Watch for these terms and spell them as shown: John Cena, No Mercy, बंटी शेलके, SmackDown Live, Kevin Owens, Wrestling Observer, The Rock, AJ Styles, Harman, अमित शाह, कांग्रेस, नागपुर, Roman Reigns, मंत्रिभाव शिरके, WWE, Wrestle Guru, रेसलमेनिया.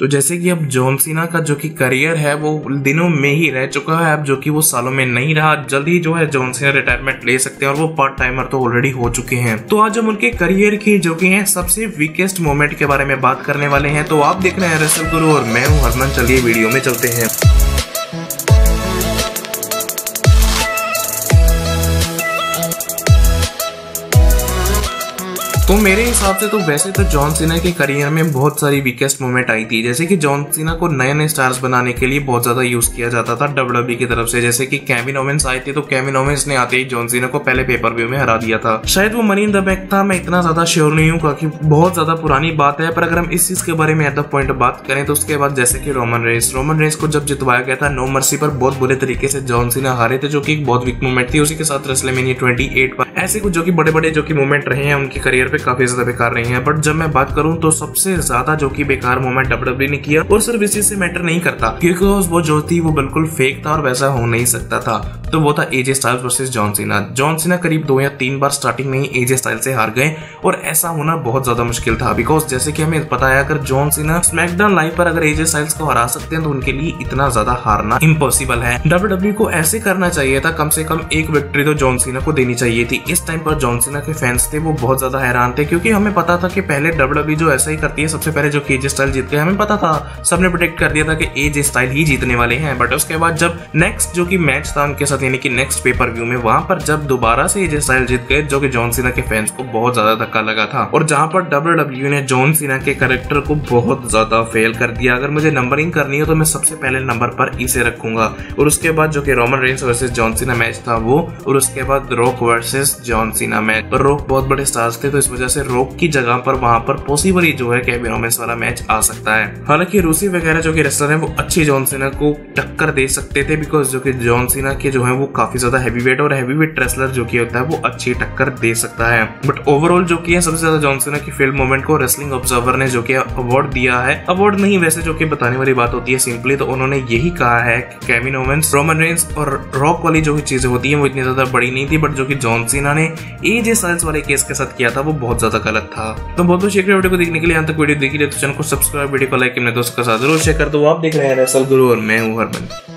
तो जैसे कि अब जॉन सीना का जो कि करियर है वो दिनों में ही रह चुका है, अब जो कि वो सालों में नहीं रहा। जल्द ही जो है जॉन सीना रिटायरमेंट ले सकते हैं और वो पार्ट टाइमर तो ऑलरेडी हो चुके हैं। तो आज हम उनके करियर की जो कि है सबसे वीकेस्ट मोमेंट के बारे में बात करने वाले हैं। तो आप देख रहे हैं रेसल गुरु और मैं हूं हरमन। चलिए वीडियो में चलते हैं। तो मेरे हिसाब से तो वैसे तो जॉन सीना के करियर में बहुत सारी वीकेस्ट मोमेंट आई थी। जैसे कि जॉन सीना को नए नए स्टार्स बनाने के लिए बहुत ज्यादा यूज किया जाता था WWE की तरफ से। जैसे कि केविन ओवेंस आए थे तो केविन ओवेंस ने आते ही जॉन सीना को पहले पेपर व्यू में हरा दिया था। शायद वो मनी इन द बैंक था, मैं इतना ज्यादा श्योर नहीं हूँ क्योंकि बहुत ज्यादा पुरानी बात है। पर अगर हम इस चीज के बारे में एट द पॉइंट बात करें तो उसके बाद जैसे कि रोमन रेंस को जब जितवाया गया था नो मर्सी पर बहुत बुरे तरीके से जॉन सीना हारे थे, जो की एक बहुत वीक मोमेंट थी। उसी के साथ रेसलमेनिया 28 पर ऐसे कुछ जो की बड़े बड़े जो की मोमेंट रहे हैं उनके करियर काफी ज्यादा बेकार रही है। बट जब मैं बात करूं तो सबसे ज्यादा जो कि बेकार मोमेंट WWE ने किया, और सिर्फ इसी से मैटर नहीं करता क्योंकि वो जो थी वो बिल्कुल फेक था और वैसा हो नहीं सकता था, तो वो था AJ Styles versus John Cena. John Cena करीब 2 या 3 बार स्टार्टिंग में ही एजे स्टाइल से हार गए और ऐसा होना बहुत ज्यादा मुश्किल था। बिकॉज जैसे कि हमें पता है अगर जॉन सीना स्मैकडाउन लाइव पर अगर एजे स्टाइल्स को हरा सकते हैं तो उनके लिए इतना ज्यादा हारना इम्पॉसिबल है। WWE को ऐसे करना चाहिए था, कम से कम एक विक्ट्री तो जॉन सीना को देनी चाहिए थी। इस टाइम पर जॉन सीना के फैंस थे वो बहुत ज्यादा हैरान थे क्योंकि हमें पता था कि पहले WWE जो ऐसा ही करती है, सबसे पहले जो कि एजे स्टाइल जीत गए हमें पता था, सबने प्रेडिक्ट कर दिया था कि एजे स्टाइल ही जीतने वाले हैं। बट उसके बाद जब नेक्स्ट जो कि मैच था उनके साथ यानी कि नेक्स्ट पेपर व्यू में वहां पर जब दोबारा से एजे स्टाइल जीत गए जो कि जॉन सीना के फैंस को बहुत ज्यादा धक्का लगा था और जहां पर WWE ने जॉन सीना के कैरेक्टर को बहुत ज्यादा फेल कर दिया। अगर मुझे नंबरिंग करनी हो तो मैं सबसे पहले नंबर पर इसे रखूंगा और उसके बाद जो कि Roman Reigns versus John Cena match था वो, और उसके बाद Rock versus John Cena match. पर रॉक बहुत बड़े स्टार्स थे तो इस वजह से रॉक की जगह पर वहां पर पॉसिबली जो है केविन ओवेंस वाला मैच आ सकता है। हालांकि रूसी वगैरह जो कि रेसलर है वो अच्छे जॉन सीना को टक्कर दे सकते थे बिकॉज जो कि जॉन सीना के जो है वो काफी ज्यादा हैवीवेट और हैवीवेट रेसलर जो कि होता है वो अच्छी टक्कर दे सकता है। बट ओवरऑल जो कि है सबसे ज्यादा जॉन सीना की फेल्ड मोमेंट को रेसलिंग ऑब्जर्वर ने जो कि अवार्ड दिया है, अवार्ड नहीं वैसे जो कि बताने वाली बात होती है सिंपली, तो उन्होंने यही कहा है कि केविन ओवेंस, रोमन रेंस और रॉक वाली जो चीजें होती है वो इतनी ज्यादा बड़ी नहीं थी, बट जो कि जॉन सीना ने एजे स्टाइल्स वाले केस के साथ किया था वो बहुत ज्यादा गलत था। तो बहुत बहुत शेयर वीडियो को देखने के लिए, अंत तक वीडियो देखिए तो चैनल को सब्सक्राइब, वीडियो को लाइक करने दोस्तों के साथ जरूर शेयर कर दो। आप देख रहे हैं रेसल गुरु और मैं हूं हरमन।